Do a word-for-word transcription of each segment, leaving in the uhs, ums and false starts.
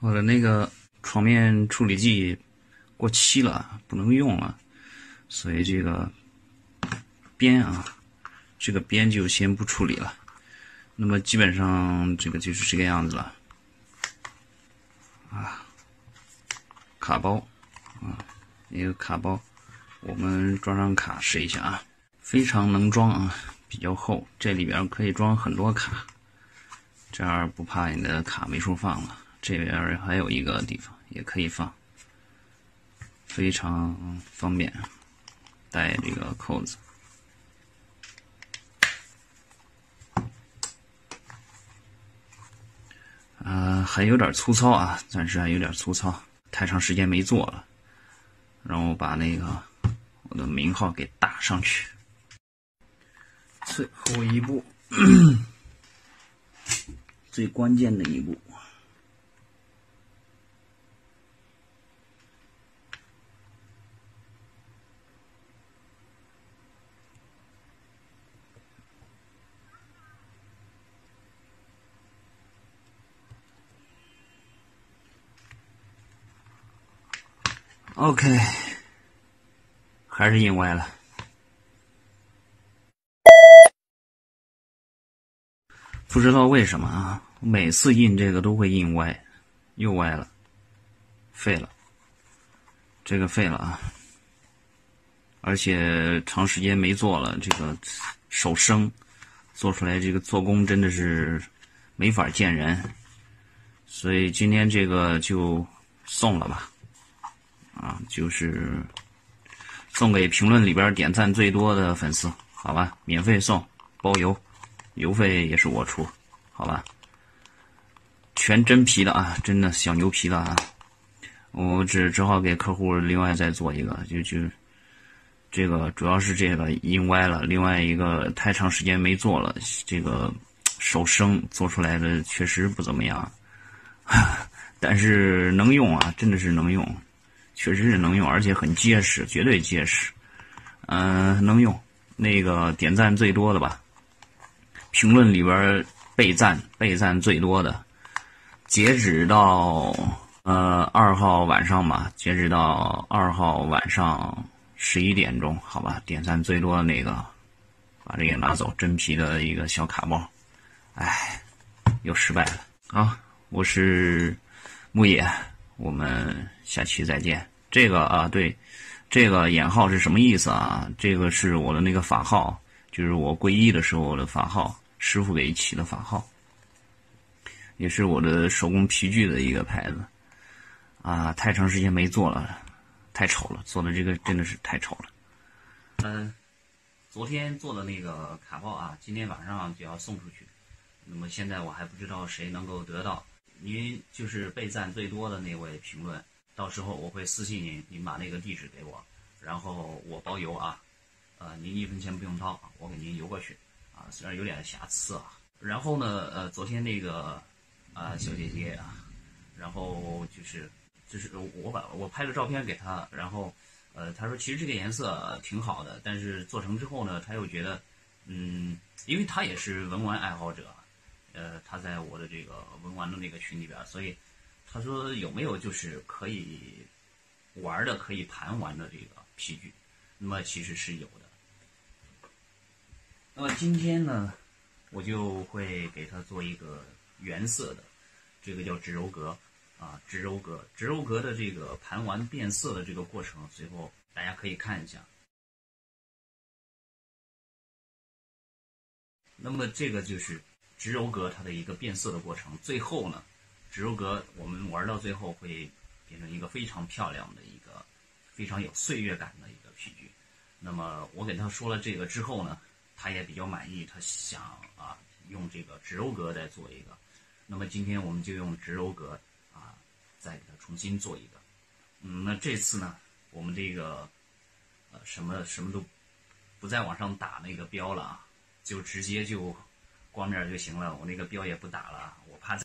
我的那个床面处理剂过期了，不能用了，所以这个边啊，这个边就先不处理了。那么基本上这个就是这个样子了啊，卡包啊，一个卡包，我们装上卡试一下啊，非常能装啊，比较厚，这里边可以装很多卡，这样不怕你的卡没处放了。这边还有一个地方也可以放，非常方便，带这个扣子。呃，还有点粗糙啊，暂时还有点粗糙，太长时间没做了。然后把那个我的名号给打上去。最后一步，最关键的一步。OK， 还是印歪了。不知道为什么啊，每次印这个都会印歪，又歪了，废了，这个废了啊！而且长时间没做了，这个手生，做出来这个做工真的是没法见人，所以今天这个就送了吧。啊，就是送给评论里边点赞最多的粉丝，好吧，免费送，包邮，邮费也是我出，好吧，全真皮的啊，真的小牛皮的啊，我只只好给客户另外再做一个，就就这个主要是这个印歪了，另外一个太长时间没做了，这个手生做出来的确实不怎么样，但是能用啊，真的是能用。确实是能用，而且很结实，绝对结实。嗯、呃，能用。那个点赞最多的吧，评论里边备赞备赞最多的，截止到呃二号晚上吧，截止到二号晚上十一点钟，好吧，点赞最多的那个，把这个拿走，真皮的一个小卡包，哎，又失败了。好，我是牧野。我们下期再见。这个啊，对，这个眼号是什么意思啊？这个是我的那个法号，就是我皈依的时候的法号，师傅给起的法号，也是我的手工皮具的一个牌子啊。太长时间没做了，太丑了，做的这个真的是太丑了。嗯，昨天做的那个卡包啊，今天晚上就要送出去。那么现在我还不知道谁能够得到。您就是被赞最多的那位评论，到时候我会私信您，您把那个地址给我，然后我包邮啊，呃，您一分钱不用掏，我给您邮过去啊，虽然有点瑕疵啊。然后呢，呃，昨天那个啊、呃、小姐姐啊，然后就是就是我把我拍了照片给她，然后呃她说其实这个颜色挺好的，但是做成之后呢，她又觉得嗯，因为她也是文玩爱好者。呃，他在我的这个文玩的那个群里边，所以他说有没有就是可以玩的、可以盘玩的这个皮具？那么其实是有的。那么今天呢，我就会给他做一个原色的，这个叫植鞣革啊，植鞣革，植鞣革的这个盘玩变色的这个过程，随后大家可以看一下。那么这个就是。植鞣革它的一个变色的过程，最后呢，植鞣革我们玩到最后会变成一个非常漂亮的一个非常有岁月感的一个皮具。那么我给他说了这个之后呢，他也比较满意，他想啊用这个植鞣革再做一个。那么今天我们就用植鞣革啊再给他重新做一个。嗯，那这次呢，我们这个呃什么什么都不再往上打那个标了啊，就直接就。光面就行了，我那个标也不打了，我怕。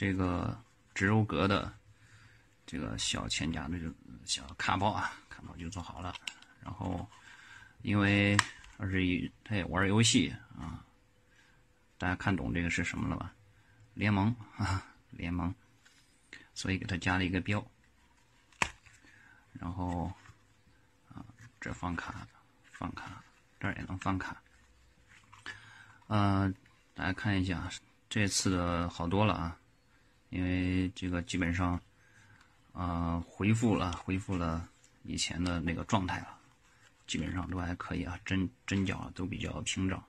这个植鞣革的这个小前夹的小卡包啊，卡包就做好了。然后因为二十一他也玩游戏啊，大家看懂这个是什么了吧？联盟啊，联盟，所以给他加了一个标。然后啊，这放卡，放卡，这儿也能放卡。呃，大家看一下，这次的好多了啊，因为这个基本上啊、呃、恢复了，恢复了以前的那个状态了，基本上都还可以啊，针针脚都比较平整，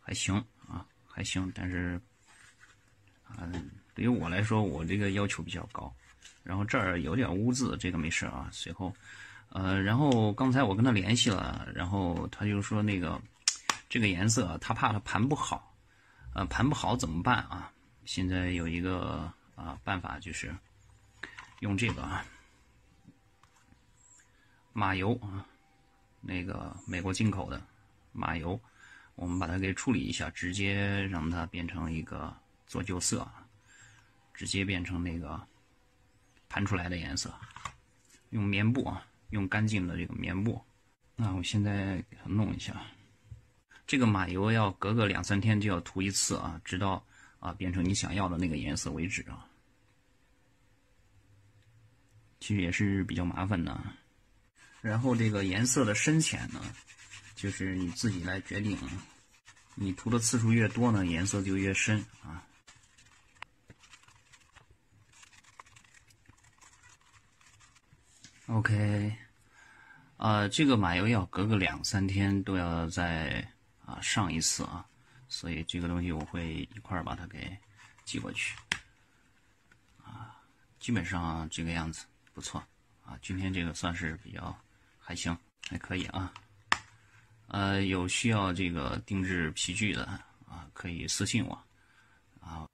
还行啊，还行，但是。啊，对于我来说，我这个要求比较高。然后这儿有点污渍，这个没事啊。随后，呃，然后刚才我跟他联系了，然后他就说那个这个颜色、啊、他怕他盘不好，呃，盘不好怎么办啊？现在有一个啊办法就是用这个啊马油啊，那个美国进口的马油，我们把它给处理一下，直接让它变成一个。做旧色，直接变成那个盘出来的颜色。用棉布啊，用干净的这个棉布。那我现在给它弄一下。这个马油要隔个两三天就要涂一次啊，直到啊变成你想要的那个颜色为止啊。其实也是比较麻烦的。然后这个颜色的深浅呢，就是你自己来决定。你涂的次数越多呢，颜色就越深啊。OK， 啊、呃，这个马油要隔个两三天都要再啊上一次啊，所以这个东西我会一块儿把它给寄过去。啊，基本上这个样子不错啊，今天这个算是比较还行，还可以啊。呃，有需要这个定制皮具的啊，可以私信我啊。